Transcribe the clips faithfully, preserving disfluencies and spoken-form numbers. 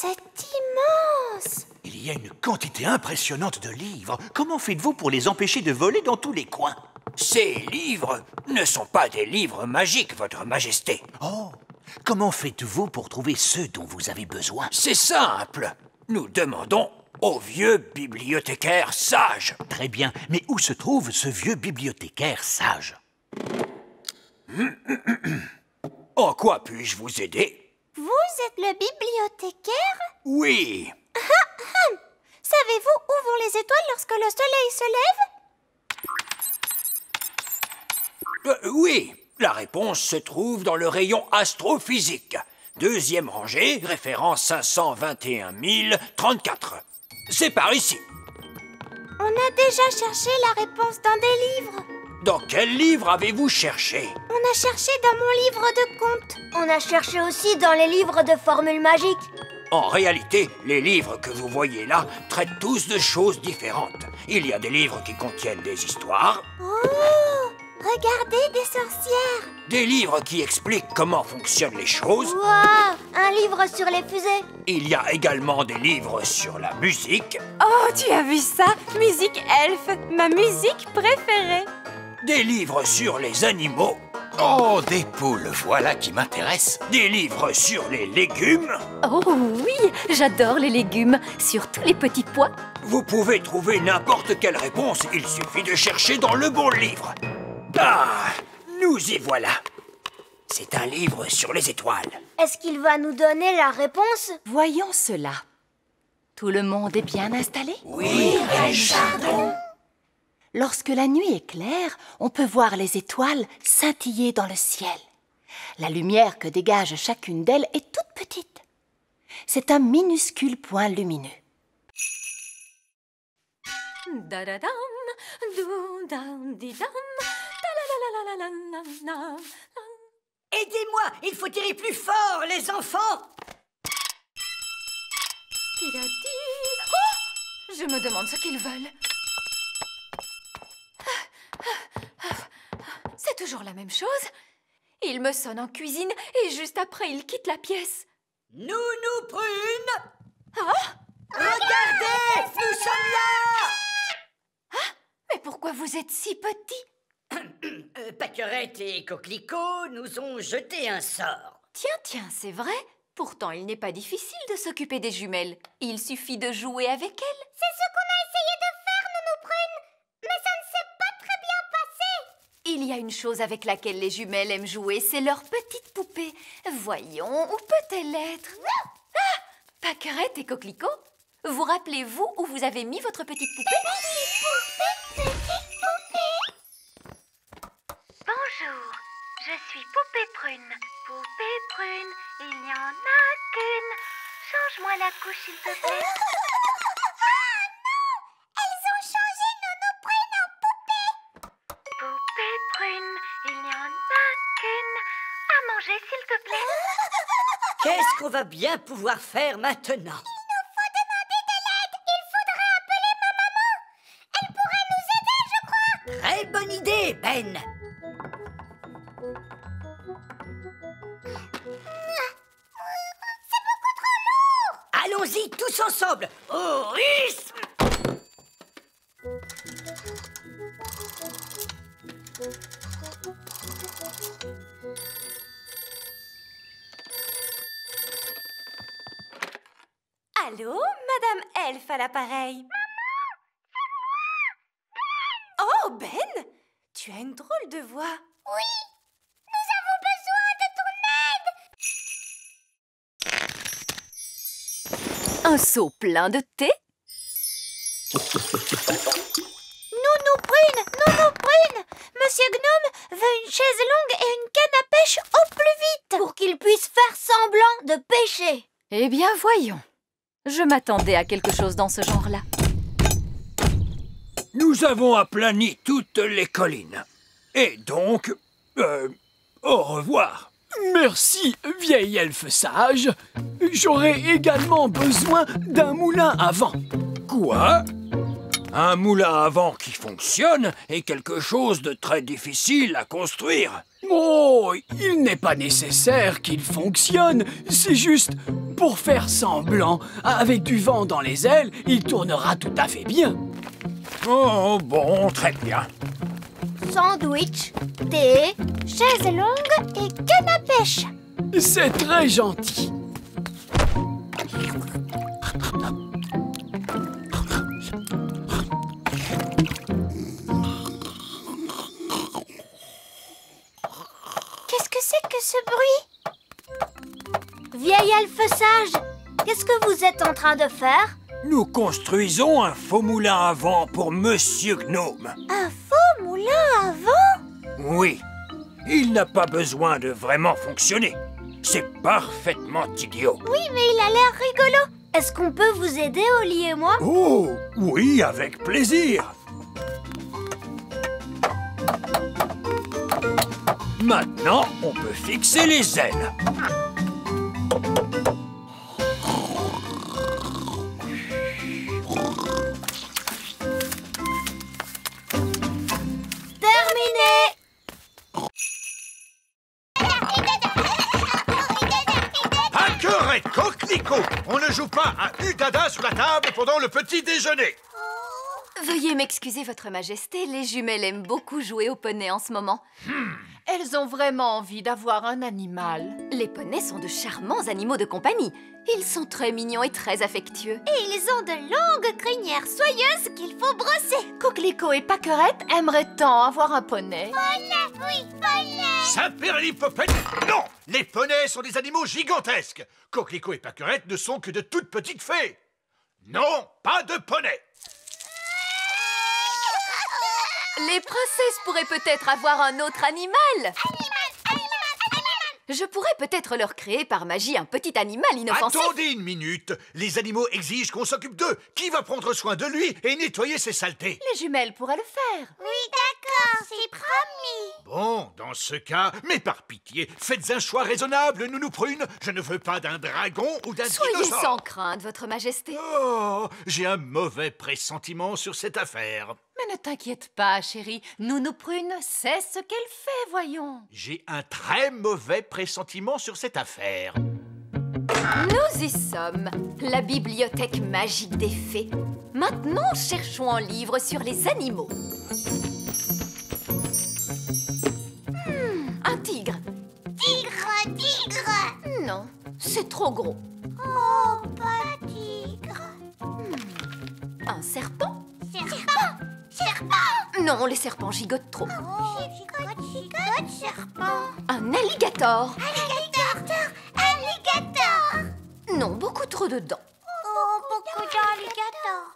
C'est immense! Il y a une quantité impressionnante de livres. Comment faites-vous pour les empêcher de voler dans tous les coins? Ces livres ne sont pas des livres magiques, Votre Majesté. Oh! Comment faites-vous pour trouver ceux dont vous avez besoin? C'est simple. Nous demandons au vieux bibliothécaire sage. Très bien. Mais où se trouve ce vieux bibliothécaire sage? En quoi puis-je vous aider? Vous êtes le bibliothécaire? Oui. Savez-vous où vont les étoiles lorsque le soleil se lève? euh, Oui, la réponse se trouve dans le rayon astrophysique. Deuxième rangée, référence cinq cent vingt et un mille trente-quatre. C'est par ici. On a déjà cherché la réponse dans des livres. Dans quel livre avez-vous cherché? On a cherché dans mon livre de contes. On a cherché aussi dans les livres de formules magiques. En réalité, les livres que vous voyez là traitent tous de choses différentes. Il y a des livres qui contiennent des histoires. Oh! Regardez, des sorcières! Des livres qui expliquent comment fonctionnent les choses. Wow! Un livre sur les fusées. Il y a également des livres sur la musique. Oh, tu as vu ça? Musique elfe, ma musique préférée. Des livres sur les animaux. Oh, des poules, voilà qui m'intéresse. Des livres sur les légumes. Oh oui, j'adore les légumes, surtout les petits pois. Vous pouvez trouver n'importe quelle réponse, il suffit de chercher dans le bon livre. Ah, nous y voilà. C'est un livre sur les étoiles. Est-ce qu'il va nous donner la réponse? Voyons cela. Tout le monde est bien installé? Oui, Richardon. Lorsque la nuit est claire, on peut voir les étoiles scintiller dans le ciel. La lumière que dégage chacune d'elles est toute petite. C'est un minuscule point lumineux. Aidez-moi, il faut tirer plus fort, les enfants. Oh, je me demande ce qu'ils veulent. C'est toujours la même chose. Il me sonne en cuisine et juste après, il quitte la pièce. Nous, nous, Prune. Ah! Regardez, nous sommes là! Ah! Mais pourquoi vous êtes si petits? euh, Pâquerette et Coquelicot nous ont jeté un sort. Tiens, tiens, c'est vrai. Pourtant, il n'est pas difficile de s'occuper des jumelles. Il suffit de jouer avec elles. C'est ce qu'on a essayé de faire, Nounou Prune. Mais ça ne s'est pas très bien passé. Il y a une chose avec laquelle les jumelles aiment jouer, c'est leur petite poupée. Voyons, où peut-elle être? Ah! Pâquerette et Coquelicot, vous rappelez-vous où vous avez mis votre petite poupée? Petite poupée, petite poupée. Bonjour, je suis Poupée Prune. Poupée Prune, il n'y en a qu'une. Change-moi la couche, s'il te plaît. Ah non! Elles ont changé Nounou Prune en poupée. Poupée Prune, il n'y en a qu'une. À manger, s'il te plaît. Qu'est-ce qu'on va bien pouvoir faire maintenant? Il nous faut demander de l'aide. Il faudrait appeler ma maman. Elle pourra nous aider, je crois. Très bonne idée, Ben. C'est beaucoup trop lourd. Allons-y tous ensemble. Au rythme. Allô, Madame Elfe à l'appareil. Maman, c'est moi, Ben. Oh, Ben, tu as une drôle de voix. Oui, nous avons besoin de ton aide. Un seau plein de thé. Nounou Prune, Nounou Prune, Monsieur Gnome veut une chaise longue et une canne à pêche au plus vite. Pour qu'il puisse faire semblant de pêcher. Eh bien, voyons. Je m'attendais à quelque chose dans ce genre-là. Nous avons aplani toutes les collines. Et donc, euh, au revoir. Merci, vieil elfe sage. J'aurais également besoin d'un moulin à vent. Quoi? Un moulin à vent qui fonctionne est quelque chose de très difficile à construire. Oh, il n'est pas nécessaire qu'il fonctionne. C'est juste pour faire semblant. Avec du vent dans les ailes, il tournera tout à fait bien. Oh, bon, très bien. Sandwich, thé, chaise longue et canne à pêche. C'est très gentil. Qu'est-ce que c'est que ce bruit? Vieil elfe sage, qu'est-ce que vous êtes en train de faire? Nous construisons un faux moulin à vent pour Monsieur Gnome. Un faux moulin à vent? Oui. Il n'a pas besoin de vraiment fonctionner. C'est parfaitement idiot. Oui, mais il a l'air rigolo. Est-ce qu'on peut vous aider, Oli et moi? Oh, oui, avec plaisir. Maintenant, on peut fixer les ailes. On ne joue pas à Udada sur la table pendant le petit déjeuner. Oh. Veuillez m'excuser, Votre Majesté, les jumelles aiment beaucoup jouer au poney en ce moment. Hmm. Elles ont vraiment envie d'avoir un animal. Les poneys sont de charmants animaux de compagnie. Ils sont très mignons et très affectueux. Et ils ont de longues crinières soyeuses qu'il faut brosser. Coquelicot et Pâquerette aimeraient tant avoir un poney. Poney, oui, poney. Saint-Père-Lipopène, non! Les poneys sont des animaux gigantesques. Coquelicot et Pâquerette ne sont que de toutes petites fées. Non, pas de poney. Les princesses pourraient peut-être avoir un autre animal. Animal, animal, animal. Je pourrais peut-être leur créer par magie un petit animal inoffensif. Attendez une minute. Les animaux exigent qu'on s'occupe d'eux. Qui va prendre soin de lui et nettoyer ses saletés? Les jumelles pourraient le faire. Oui, d'accord, c'est promis. Bon, dans ce cas, mais par pitié, faites un choix raisonnable, Nounou Prune. Je ne veux pas d'un dragon ou d'un dinosaure. Soyez sans crainte, Votre Majesté. Oh, j'ai un mauvais pressentiment sur cette affaire. Mais ne t'inquiète pas, chérie. Nounou Prune sait ce qu'elle fait, voyons. J'ai un très mauvais pressentiment sur cette affaire. Nous y sommes, la bibliothèque magique des fées. Maintenant, cherchons un livre sur les animaux. Hmm, un tigre. Tigre, tigre. Non, c'est trop gros. Oh, pas tigre. Hmm, un serpent. Serpent. Serpent! Non, les serpents gigotent trop. Oh, gigote, gigote, serpent. Un alligator. Alligator! Alligator! Non, beaucoup trop de dents. Oh, beaucoup d'alligators.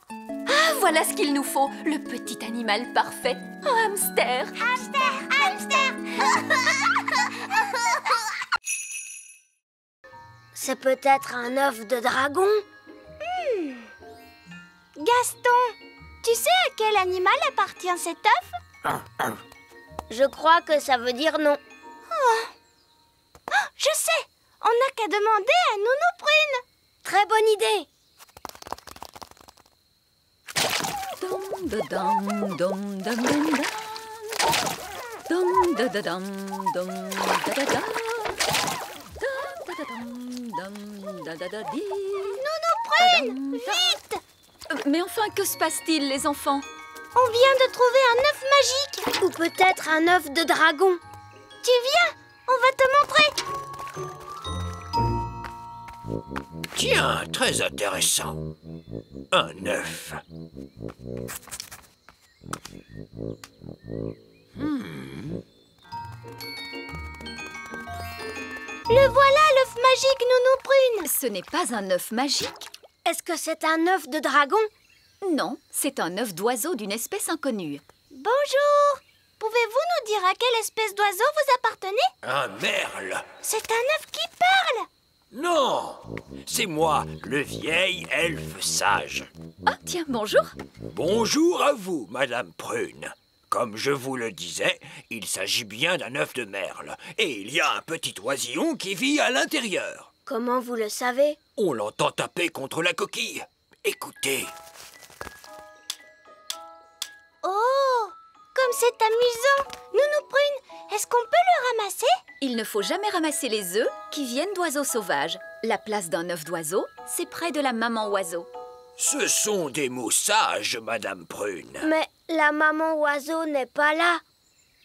Ah, voilà ce qu'il nous faut, le petit animal parfait. Un hamster. Hamster, hamster. C'est peut-être un œuf de dragon. Hmm. Gaston, tu sais à quel animal appartient cet œuf? Je crois que ça veut dire non. Oh. Oh, je sais! On n'a qu'à demander à Nounou Prune. Très bonne idée. Nounou Prune, vite! Mais enfin, que se passe-t-il, les enfants? On vient de trouver un œuf magique. Ou peut-être un œuf de dragon. Tu viens, on va te montrer. Tiens, très intéressant. Un œuf. Hmm. Le voilà, l'œuf magique, Nounou Prune. Ce n'est pas un œuf magique. Est-ce que c'est un œuf de dragon? Non, c'est un œuf d'oiseau d'une espèce inconnue. Bonjour! Pouvez-vous nous dire à quelle espèce d'oiseau vous appartenez? Un merle. C'est un œuf qui parle? Non! C'est moi, le vieil elfe sage. Ah, tiens, bonjour. Bonjour à vous, Madame Prune. Comme je vous le disais, il s'agit bien d'un œuf de merle. Et il y a un petit oisillon qui vit à l'intérieur. Comment vous le savez? On l'entend taper contre la coquille. Écoutez. Oh! Comme comme c'est amusant! Nounou Prune, est-ce qu'on peut le ramasser? Il ne faut jamais ramasser les œufs qui viennent d'oiseaux sauvages. La place d'un œuf d'oiseau, c'est près de la maman oiseau. Ce sont des mots sages, Madame Prune. Mais la maman oiseau n'est pas là.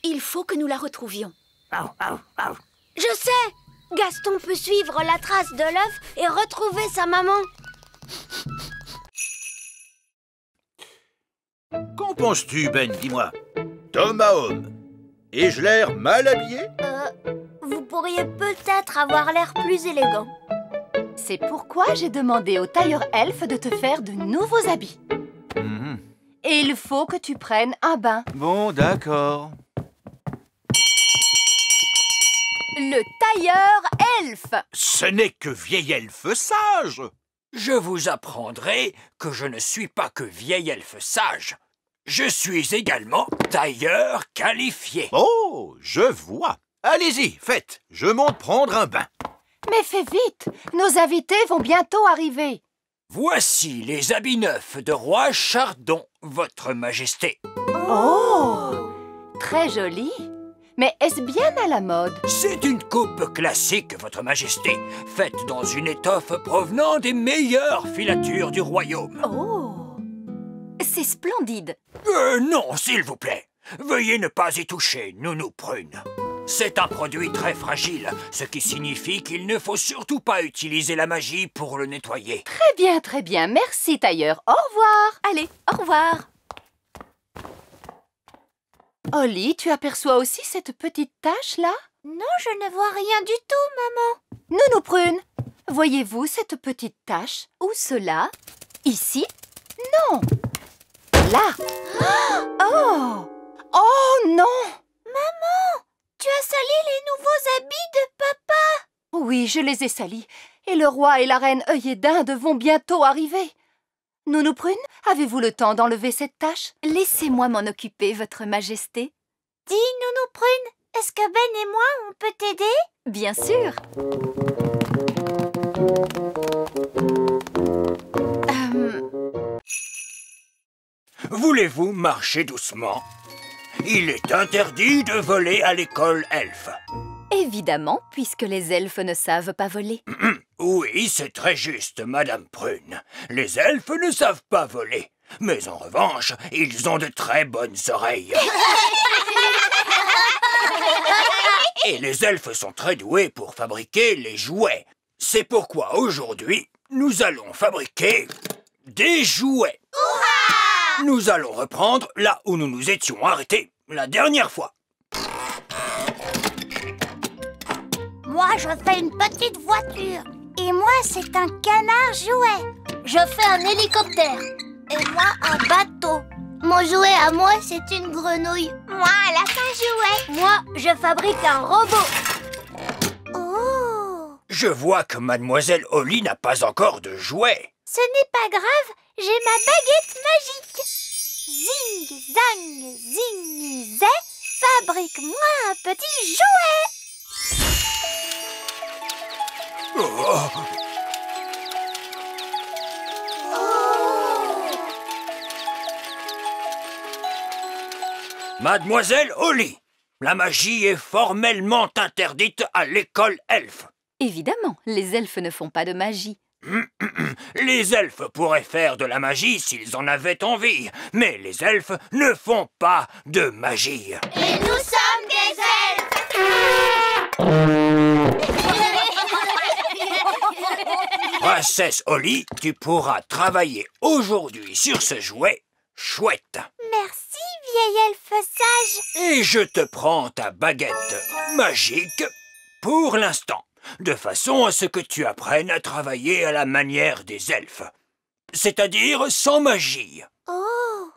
Il faut que nous la retrouvions. Aou, aou, aou. Je sais! Gaston peut suivre la trace de l'œuf et retrouver sa maman. Qu'en penses-tu, Ben? Dis-moi. Tom à homme. Ai-je l'air mal habillé? Euh, vous pourriez peut-être avoir l'air plus élégant. C'est pourquoi j'ai demandé au tailleur elfe de te faire de nouveaux habits. Mmh. Et il faut que tu prennes un bain. Bon, d'accord. Le tailleur elfe. Ce n'est que vieil elfe sage. Je vous apprendrai que je ne suis pas que vieil elfe sage. Je suis également tailleur qualifié. Oh, je vois. Allez-y, faites. Je monte prendre un bain. Mais fais vite. Nos invités vont bientôt arriver. Voici les habits neufs de Roi Chardon, Votre Majesté. Oh, très joli. Mais est-ce bien à la mode? C'est une coupe classique, Votre Majesté, faite dans une étoffe provenant des meilleures filatures du royaume. Oh, c'est splendide. Euh, non, s'il vous plaît. Veuillez ne pas y toucher, Nounou Prune. C'est un produit très fragile, ce qui signifie qu'il ne faut surtout pas utiliser la magie pour le nettoyer. Très bien, très bien. Merci, tailleur. Au revoir. Allez, au revoir. Oli, tu aperçois aussi cette petite tache là? Non, je ne vois rien du tout, maman. Nounou Prune, voyez-vous cette petite tache? Où cela? Ici? Non. Là. Oh. Oh non. Maman, tu as sali les nouveaux habits de papa. Oui, je les ai salis. Et le roi et la reine œillet d'Inde vont bientôt arriver. Nounou Prune, avez-vous le temps d'enlever cette tâche? Laissez-moi m'en occuper, Votre Majesté. Dis, Nounou Prune, est-ce que Ben et moi, on peut t'aider? Bien sûr. Euh... Voulez-vous marcher doucement? Il est interdit de voler à l'école elfe. Évidemment, puisque les elfes ne savent pas voler. Oui, c'est très juste, Madame Prune. Les elfes ne savent pas voler. Mais en revanche, ils ont de très bonnes oreilles. Et les elfes sont très doués pour fabriquer les jouets. C'est pourquoi aujourd'hui, nous allons fabriquer des jouets. Ouah! Nous allons reprendre là où nous nous étions arrêtés la dernière fois. Moi, je fais une petite voiture. Et moi, c'est un canard jouet. Je fais un hélicoptère. Et moi, un bateau. Mon jouet à moi, c'est une grenouille. Moi, la lapin jouet. Moi, je fabrique un robot. Oh! Je vois que Mademoiselle Oli n'a pas encore de jouet. Ce n'est pas grave, j'ai ma baguette magique. Zing, zang, zing, zé, fabrique-moi un petit jouet. Oh. Oh. Mademoiselle Oli, la magie est formellement interdite à l'école elfe. Évidemment, les elfes ne font pas de magie. Les elfes pourraient faire de la magie s'ils en avaient envie, mais les elfes ne font pas de magie. Et nous sommes des elfes. Princesse Oli, tu pourras travailler aujourd'hui sur ce jouet chouette. Merci, vieil elfe sage. Et je te prends ta baguette magique pour l'instant, de façon à ce que tu apprennes à travailler à la manière des elfes, c'est-à-dire sans magie. Oh!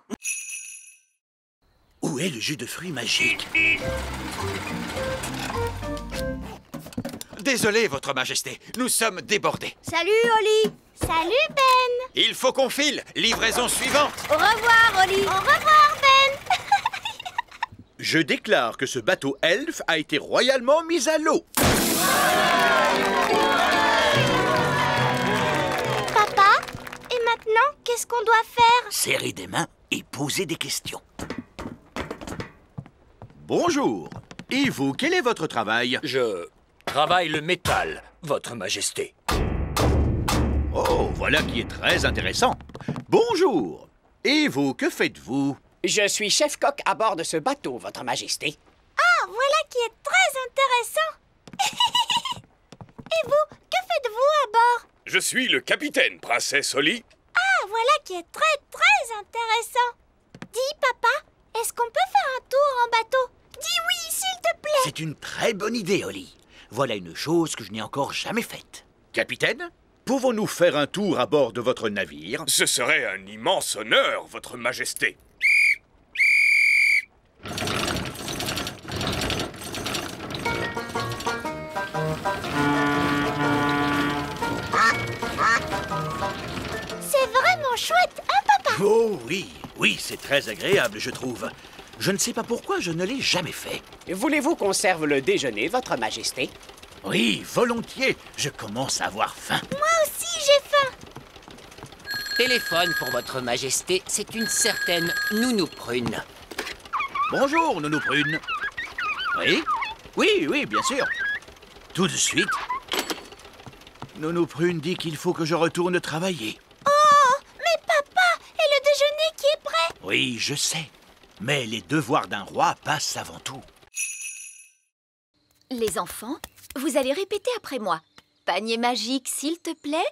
Où est le jus de fruits magique? Désolé, Votre Majesté, nous sommes débordés. Salut, Oli. Salut, Ben. Il faut qu'on file. Livraison suivante. Au revoir, Oli. Au revoir, Ben. Je déclare que ce bateau elfe a été royalement mis à l'eau. Papa, et maintenant, qu'est-ce qu'on doit faire? Serrer des mains et poser des questions. Bonjour. Et vous, quel est votre travail? Je travaille le métal, votre majesté. Oh, voilà qui est très intéressant. Bonjour. Et vous, que faites-vous? Je suis chef coq à bord de ce bateau, votre majesté. Ah, voilà qui est très intéressant. Et vous, que faites-vous à bord? Je suis le capitaine, princesse Oli. Ah, voilà qui est très, très intéressant. Dis, papa, est-ce qu'on peut faire un tour en bateau? Dis oui, s'il te plaît. C'est une très bonne idée, Oli. Voilà une chose que je n'ai encore jamais faite. Capitaine, pouvons-nous faire un tour à bord de votre navire? Ce serait un immense honneur, votre majesté. C'est vraiment chouette, hein, papa? Oh oui, oui, c'est très agréable, je trouve. Je ne sais pas pourquoi je ne l'ai jamais fait. Voulez-vous qu'on serve le déjeuner, votre majesté? Oui, volontiers. Je commence à avoir faim. Moi aussi, j'ai faim. Téléphone pour votre majesté, c'est une certaine Nounou Prune. Bonjour, Nounou Prune. Oui? Oui, oui, bien sûr. Tout de suite. Nounou Prune dit qu'il faut que je retourne travailler. Oh, mais papa, et le déjeuner qui est prêt? Oui, je sais. Mais les devoirs d'un roi passent avant tout. Les enfants, vous allez répéter après moi. Panier magique, s'il te plaît.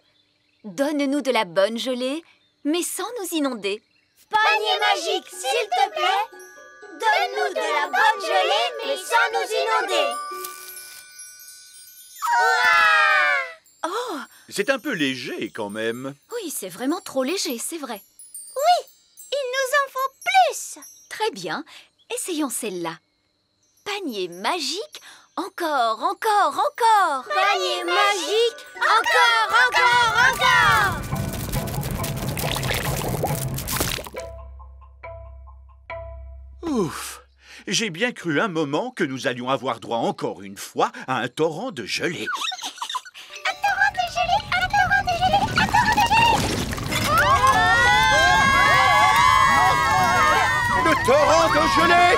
Donne-nous de la bonne gelée, mais sans nous inonder. Panier magique, s'il te plaît. Donne-nous de la bonne gelée, mais sans nous inonder. Oh! C'est un peu léger quand même. Oui, c'est vraiment trop léger, c'est vrai. Oui, il nous en faut plus. Très bien, essayons celle-là. Panier magique, encore, encore, encore. Panier magique, encore, encore, encore. Ouf, j'ai bien cru un moment que nous allions avoir droit encore une fois à un torrent de gelée. Un torrent de gelée, un torrent de gelée, un torrent de gelée. Le torrent de gelée!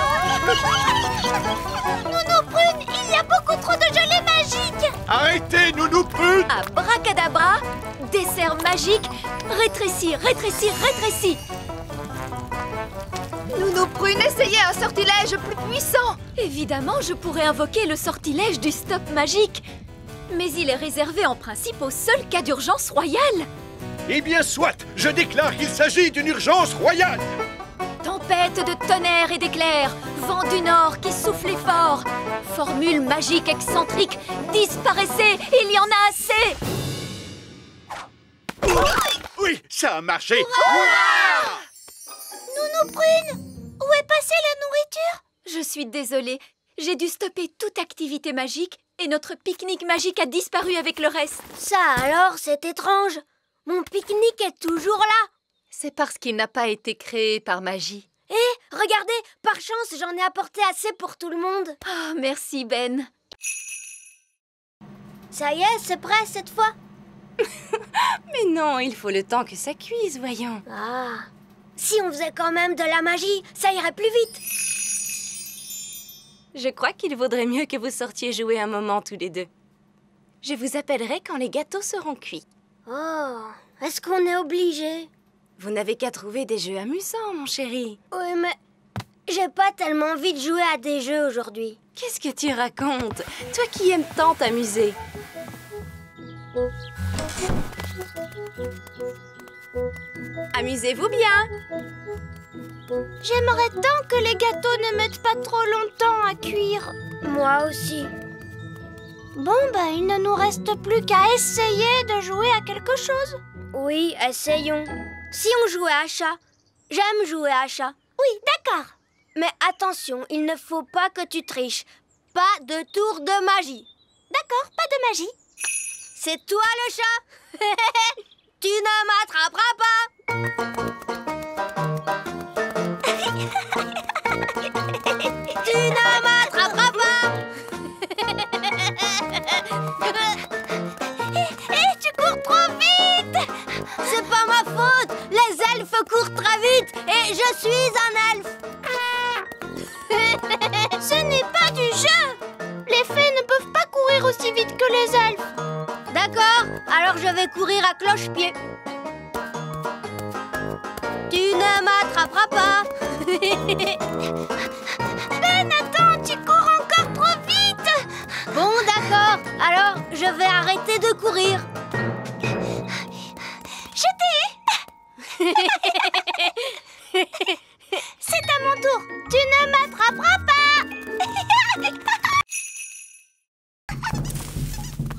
Nounou Prune, il y a beaucoup trop de gelée magique! Arrêtez, Nounou Prune! Abracadabra, dessert magique, rétrécis, rétrécis, rétrécis! Nounou Prune, essayez un sortilège plus puissant! Évidemment, je pourrais invoquer le sortilège du stop magique, mais il est réservé en principe au seul cas d'urgence royale! Eh bien, soit! Je déclare qu'il s'agit d'une urgence royale! Tempête de tonnerre et d'éclairs, vent du nord qui soufflait fort. Formule magique excentrique, disparaissez, il y en a assez. Oh, oui, ça a marché. Ouah! Nounou Prune, où est passée la nourriture? Je suis désolée, j'ai dû stopper toute activité magique et notre pique-nique magique a disparu avec le reste. Ça alors, c'est étrange. Mon pique-nique est toujours là. C'est parce qu'il n'a pas été créé par magie. Eh, regardez, par chance, j'en ai apporté assez pour tout le monde. Oh, merci, Ben. Ça y est, c'est prêt cette fois. Mais non, il faut le temps que ça cuise, voyons. Ah, si on faisait quand même de la magie, ça irait plus vite. Je crois qu'il vaudrait mieux que vous sortiez jouer un moment tous les deux. Je vous appellerai quand les gâteaux seront cuits. Oh, est-ce qu'on est obligé? Vous n'avez qu'à trouver des jeux amusants, mon chéri. Oui, mais j'ai pas tellement envie de jouer à des jeux aujourd'hui. Qu'est-ce que tu racontes? Toi qui aimes tant t'amuser. Amusez-vous bien. J'aimerais tant que les gâteaux ne mettent pas trop longtemps à cuire. Moi aussi. Bon, ben, il ne nous reste plus qu'à essayer de jouer à quelque chose. Oui, essayons. Si on jouait à chat, j'aime jouer à chat. Oui, d'accord. Mais attention, il ne faut pas que tu triches. Pas de tour de magie. D'accord, pas de magie. C'est toi le chat. Tu ne m'attraperas pas. Tu ne m'attraperas pas. Et, et tu cours trop vite. C'est pas ma faute. Les elfes courent très vite et je suis un elfe. C'est alors je vais courir à cloche-pied. Tu ne m'attraperas pas. Ben, attends, tu cours encore trop vite. Bon, d'accord, alors je vais arrêter de courir. Je t'ai eu. C'est à mon tour. Tu ne m'attraperas pas.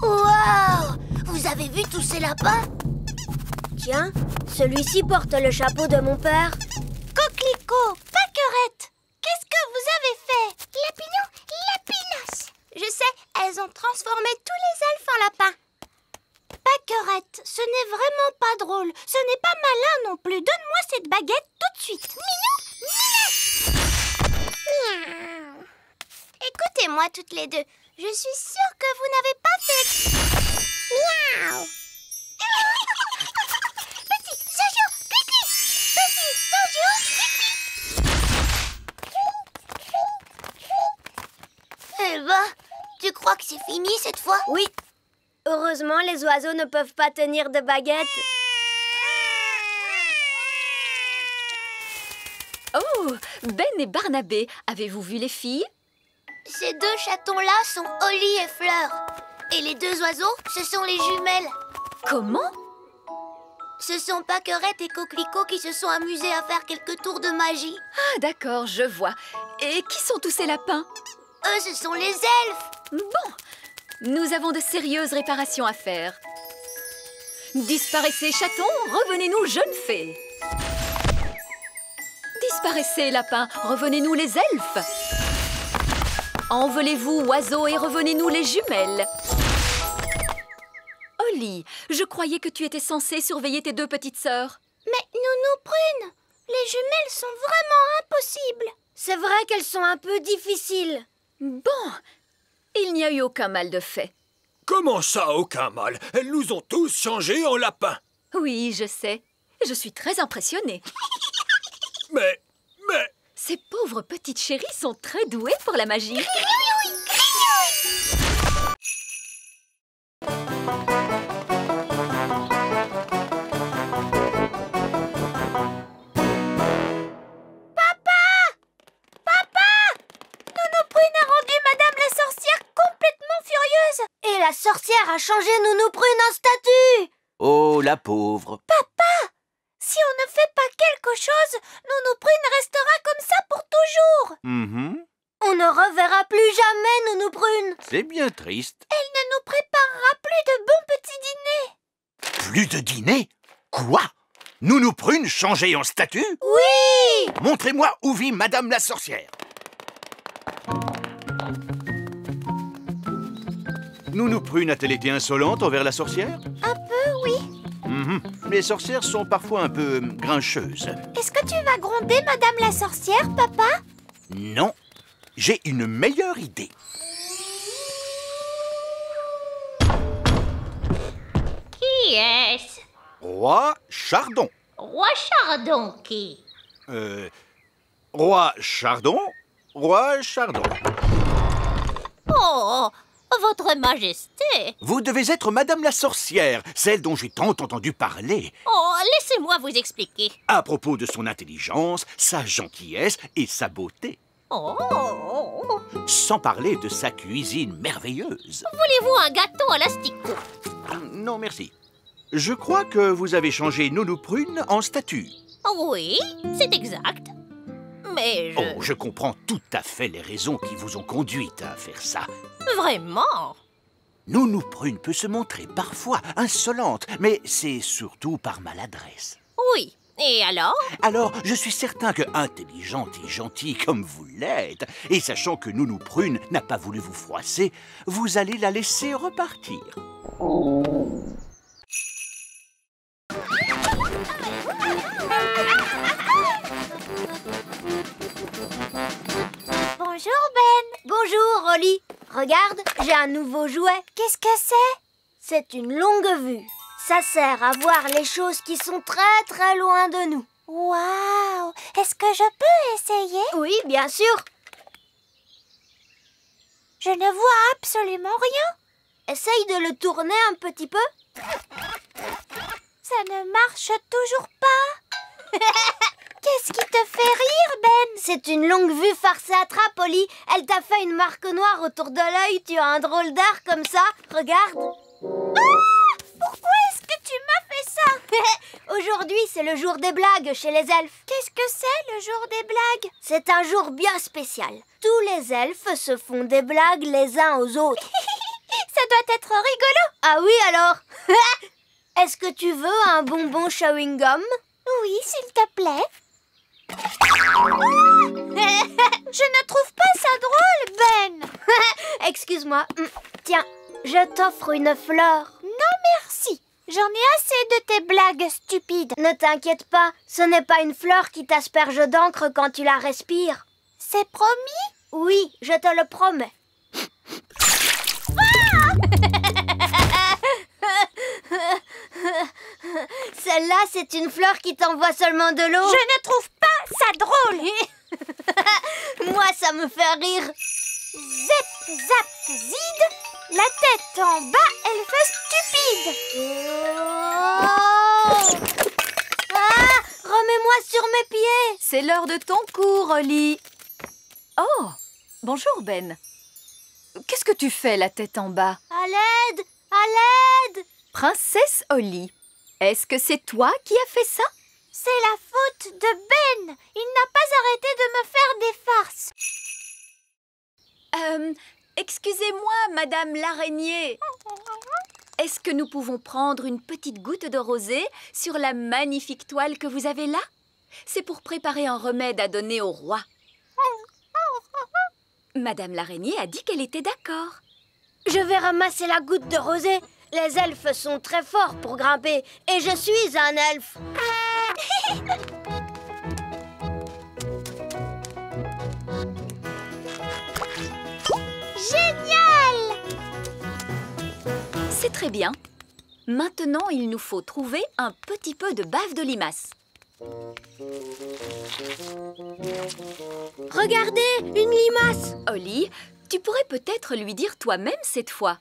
Waouh! Vous avez vu tous ces lapins? Tiens, celui-ci porte le chapeau de mon père. Coquelicot, Paquerette, qu'est-ce que vous avez fait? Lapinon, lapinos. Je sais, elles ont transformé tous les elfes en lapins. Paquerette, ce n'est vraiment pas drôle. Ce n'est pas malin non plus. Donne-moi cette baguette tout de suite. Minou, minou. Écoutez-moi toutes les deux. Je suis sûre que vous n'avez pas fait... Miaou. Petit Jojo, cuicui. Petit Jojo, cuicui. Eh ben, tu crois que c'est fini cette fois? Oui. Heureusement, les oiseaux ne peuvent pas tenir de baguette. Oh, Ben et Barnabé, avez-vous vu les filles? Ces deux chatons-là sont Oli et Fleur. Et les deux oiseaux, ce sont les jumelles. Comment? Ce sont Paquerette et Coquelicot qui se sont amusés à faire quelques tours de magie. Ah, d'accord, je vois. Et qui sont tous ces lapins? Eux, ce sont les elfes. Bon. Nous avons de sérieuses réparations à faire. Disparaissez, chatons, revenez-nous, jeunes fées. Disparaissez, lapins, revenez-nous, les elfes. Envolez-vous, oiseaux, et revenez-nous, les jumelles. Oli, je croyais que tu étais censée surveiller tes deux petites sœurs. Mais Nounou Prune, les jumelles sont vraiment impossibles. C'est vrai qu'elles sont un peu difficiles. Bon. Il n'y a eu aucun mal de fait. Comment ça, aucun mal? Elles nous ont tous changés en lapins. Oui, je sais. Je suis très impressionnée. Mais, mais... Ces pauvres petites chéries sont très douées pour la magie. La sorcière a changé Nounou Prune en statue. Oh, la pauvre. Papa, si on ne fait pas quelque chose, Nounou Prune restera comme ça pour toujours. Mm-hmm. On ne reverra plus jamais Nounou Prune. C'est bien triste. Elle ne nous préparera plus de bons petits dîners. Plus de dîners? Quoi? Nounou Prune changée en statue? Oui. Montrez-moi où vit Madame la sorcière. Nounou Prune a-t-elle été insolente envers la sorcière? Un peu, oui. Mmh. Les sorcières sont parfois un peu grincheuses. Est-ce que tu vas gronder Madame la sorcière, papa? Non, j'ai une meilleure idée. Qui est-ce? Roi Chardon. Roi Chardon qui? Euh... Roi Chardon, Roi Chardon. Oh! Votre Majesté! Vous devez être Madame la sorcière, celle dont j'ai tant entendu parler. Oh, laissez-moi vous expliquer. À propos de son intelligence, sa gentillesse et sa beauté. Oh! Sans parler de sa cuisine merveilleuse. Voulez-vous un gâteau à l'asticot? Non, merci. Je crois que vous avez changé Nounou Prune en statue. Oui, c'est exact. Mais je... Oh, je comprends tout à fait les raisons qui vous ont conduite à faire ça. Vraiment? Nounou Prune peut se montrer parfois insolente, mais c'est surtout par maladresse. Oui, et alors? Alors, je suis certain que, intelligente et gentille comme vous l'êtes, et sachant que Nounou Prune n'a pas voulu vous froisser, vous allez la laisser repartir. Oh. Bonjour Ben. Bonjour Oli. Regarde, j'ai un nouveau jouet. Qu'est-ce que c'est? C'est une longue vue. Ça sert à voir les choses qui sont très très loin de nous. Waouh! Est-ce que je peux essayer? Oui, bien sûr. Je ne vois absolument rien. Essaye de le tourner un petit peu. Ça ne marche toujours pas. Qu'est-ce qui te fait rire, Ben? C'est une longue vue farcée à trappe, Oli. Elle t'a fait une marque noire autour de l'œil. Tu as un drôle d'art comme ça. Regarde. Ah! Pourquoi est-ce que tu m'as fait ça? Aujourd'hui, c'est le jour des blagues chez les elfes. Qu'est-ce que c'est, le jour des blagues? C'est un jour bien spécial. Tous les elfes se font des blagues les uns aux autres. Ça doit être rigolo. Ah oui, alors. Est-ce que tu veux un bonbon chewing-gum? Oui, s'il te plaît. Ah! Je ne trouve pas ça drôle, Ben. Excuse-moi. Tiens, je t'offre une fleur. Non, merci. J'en ai assez de tes blagues stupides. Ne t'inquiète pas, ce n'est pas une fleur qui t'asperge d'encre quand tu la respires. C'est promis? Oui, je te le promets. Celle-là, c'est une fleur qui t'envoie seulement de l'eau. Je ne trouve pas ça drôle. Moi, ça me fait rire. Zep, zap, zid. La tête en bas, elle fait stupide. Oh! Ah! Remets-moi sur mes pieds. C'est l'heure de ton cours, Oli. Oh! Bonjour, Ben. Qu'est-ce que tu fais, la tête en bas? À l'aide! À l'aide! Princesse Oli, est-ce que c'est toi qui as fait ça? C'est la faute de Ben. Il n'a pas arrêté de me faire des farces. Euh, excusez-moi, Madame l'araignée. Est-ce que nous pouvons prendre une petite goutte de rosée sur la magnifique toile que vous avez là? C'est pour préparer un remède à donner au roi. Madame l'araignée a dit qu'elle était d'accord. Je vais ramasser la goutte de rosée. Les elfes sont très forts pour grimper, et je suis un elfe. Génial! C'est très bien. Maintenant, il nous faut trouver un petit peu de bave de limace. Regardez, une limace! Oli, tu pourrais peut-être lui dire toi-même cette fois.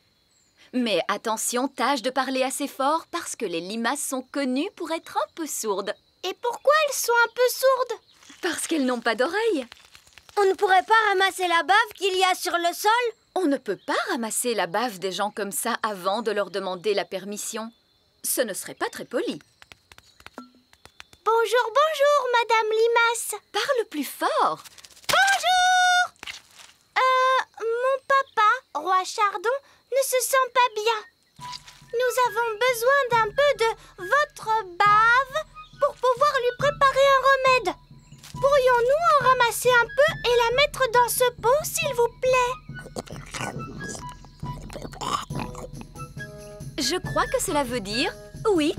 Mais attention, tâche de parler assez fort parce que les limaces sont connues pour être un peu sourdes. Et pourquoi elles sont un peu sourdes? Parce qu'elles n'ont pas d'oreilles. On ne pourrait pas ramasser la bave qu'il y a sur le sol? On ne peut pas ramasser la bave des gens comme ça avant de leur demander la permission. Ce ne serait pas très poli. Bonjour, bonjour, Madame Limace. Parle plus fort. Bonjour! Euh, mon papa, Roi Chardon, ne se sent pas bien. Nous avons besoin d'un peu de votre bave pour pouvoir lui préparer un remède. Pourrions-nous en ramasser un peu et la mettre dans ce pot, s'il vous plaît? Je crois que cela veut dire oui.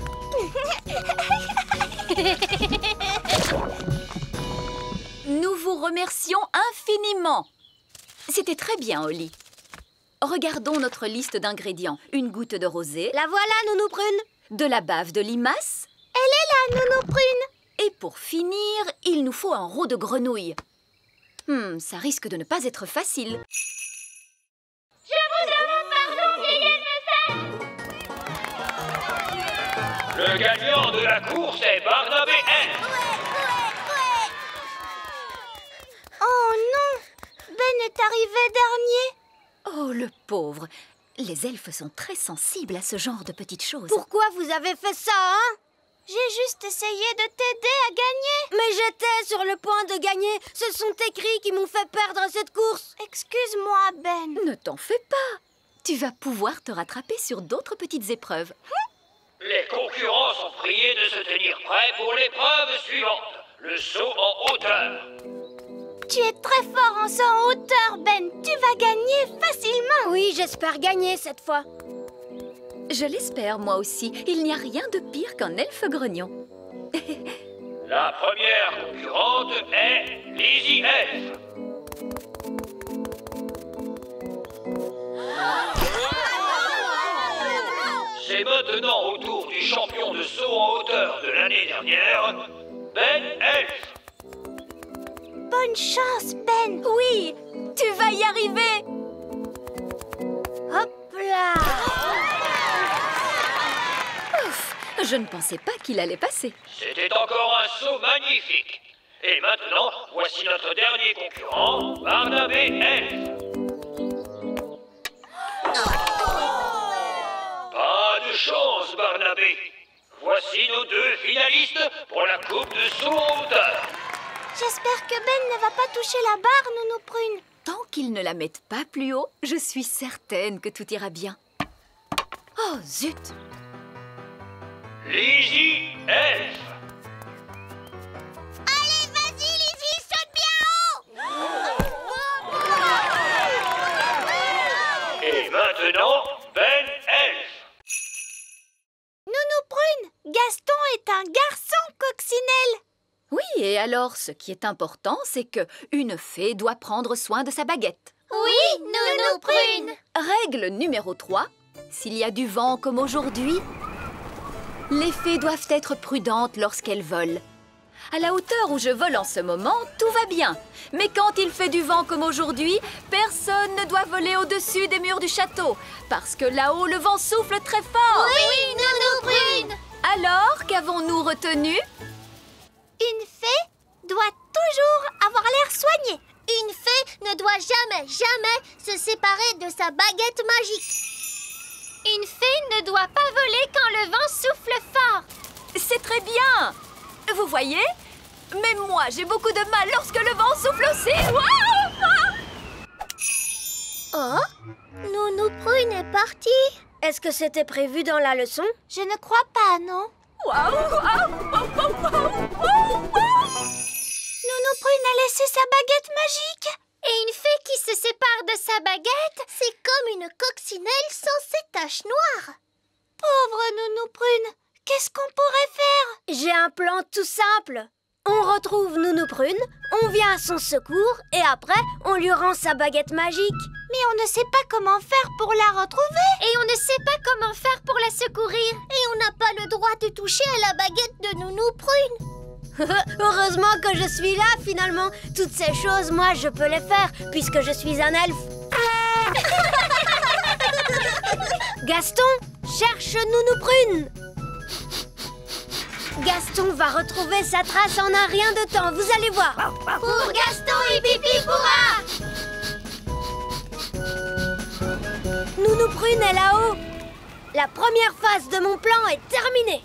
Nous vous remercions infiniment. C'était très bien, Oli. Regardons notre liste d'ingrédients. Une goutte de rosée. La voilà, Nounou Prune. De la bave de limace. Elle est là, Nounou Prune. Et pour finir, il nous faut un rot de grenouille. Hmm, ça risque de ne pas être facile. Je vous demande pardon, vieillesse de sage. Le gagnant de la course est Barnabé N. Ouais, ouais, ouais. Oh non, Ben est arrivé dernier. Oh, le pauvre! Les elfes sont très sensibles à ce genre de petites choses. Pourquoi vous avez fait ça, hein? J'ai juste essayé de t'aider à gagner. Mais j'étais sur le point de gagner. Ce sont tes cris qui m'ont fait perdre cette course. Excuse-moi, Ben. Ne t'en fais pas. Tu vas pouvoir te rattraper sur d'autres petites épreuves. Hum? Les concurrents sont priés de se tenir prêts pour l'épreuve suivante. Le saut en hauteur. Tu es très fort en saut en hauteur, Ben. Tu vas gagner facilement. Oui, j'espère gagner cette fois. Je l'espère, moi aussi. Il n'y a rien de pire qu'un elfe grognon. La première concurrente est Lizzie Elf. C'est maintenant au tour du champion de saut en hauteur de l'année dernière, Ben Elf. Bonne chance, Ben. Oui, tu vas y arriver. Hop Voilà. Ouf, je ne pensais pas qu'il allait passer. C'était encore un saut magnifique. Et maintenant, voici notre dernier concurrent, Barnabé Elf. Oh. Pas de chance, Barnabé. Voici nos deux finalistes pour la coupe de saut en hauteur. J'espère que Ben ne va pas toucher la barre, Nounou Prune. Tant qu'ils ne la mettent pas plus haut, je suis certaine que tout ira bien. Oh, zut! Lizzie Elf! Allez, vas-y, Lizzie, saute bien haut! Et maintenant, Ben Elf! Nounou Prune, Gaston est un garçon, Coccinelle! Oui, et alors, ce qui est important, c'est que une fée doit prendre soin de sa baguette. Oui, Nounou Prune! Règle numéro trois, s'il y a du vent comme aujourd'hui, les fées doivent être prudentes lorsqu'elles volent. À la hauteur où je vole en ce moment, tout va bien. Mais quand il fait du vent comme aujourd'hui, personne ne doit voler au-dessus des murs du château, parce que là-haut, le vent souffle très fort. Oui, Nounou Prune! Alors, qu'avons-nous retenu? Une fée doit toujours avoir l'air soignée. Une fée ne doit jamais, jamais se séparer de sa baguette magique. Une fée ne doit pas voler quand le vent souffle fort. C'est très bien. Vous voyez? Mais moi, j'ai beaucoup de mal lorsque le vent souffle aussi. Wow! Oh, Nounou Prune est partie. Est-ce que c'était prévu dans la leçon? Je ne crois pas, non. Waouh, waouh, waouh, waouh, waouh, waouh. Nounou Prune a laissé sa baguette magique. Et une fée qui se sépare de sa baguette, c'est comme une coccinelle sans ses taches noires. Pauvre Nounou Prune, qu'est-ce qu'on pourrait faire? J'ai un plan tout simple. On retrouve Nounou Prune, on vient à son secours et après, on lui rend sa baguette magique. Mais on ne sait pas comment faire pour la retrouver. Et on ne sait pas comment faire pour la secourir. Et on n'a pas le droit de toucher à la baguette de Nounou Prune. Heureusement que je suis là, finalement. Toutes ces choses, moi, je peux les faire, puisque je suis un elfe. Gaston, cherche Nounou Prune. Gaston va retrouver sa trace en un rien de temps, vous allez voir. Pour Gaston et Pipi Pourra. Nounou Prune est là-haut. La première phase de mon plan est terminée.